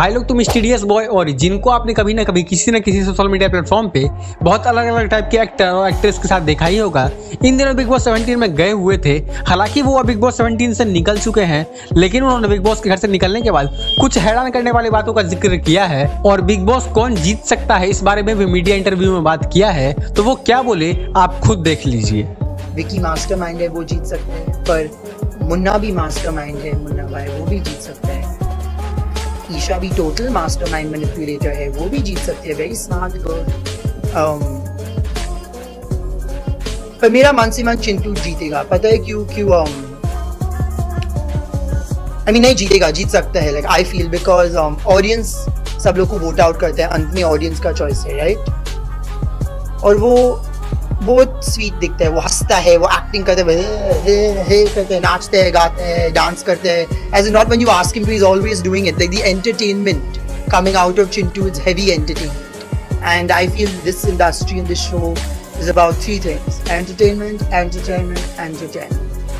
भाई लोग तुम स्टीडियस बॉय और जिनको आपने कभी ना कभी किसी न किसी सोशल मीडिया प्लेटफॉर्म पे बहुत अलग अलग टाइप के एक्टर और एक्ट्रेस के साथ देखा ही होगा, इन दिनों बिग बॉस 17 में गए हुए थे। हालांकि वो बिग बॉस 17 से निकल चुके हैं, लेकिन उन्होंने बिग बॉस के घर से निकलने के बाद कुछ हैरान करने वाली बातों का जिक्र किया है और बिग बॉस कौन जीत सकता है इस बारे में भी मीडिया इंटरव्यू में बात किया है। तो वो क्या बोले आप खुद देख लीजिए। विकी मास्टरमाइंड है, वो जीत सकते हैं, पर मुन्ना भी मास्टरमाइंड है, मुन्ना भाई वो भी जीत सकता है। ईशा भी टोटल मास्टरमाइंड मैनिपुलेटर है, वो भी जीत सकते हैं, वेरी स्मार्ट गर्ल। पर मेरा मन से मन चिंटू जीतेगा, पता है क्यों आई मीन नहीं जीतेगा, जीत सकता है, like I feel, because audience सब लोग को वोट आउट करता है, अंत में ऑडियंस का चॉइस है, राइट। और वो स्वीट दिखता है, वो हंसता है, वो एक्टिंग करते हैं, नाचते हैं, गाते हैं, डांस करते हैं, as not when you ask him he is always doing it. The entertainment Coming out of Chintu's heavy entertainment, and I feel this industry and this show is about three things: entertainment, entertainment, entertainment.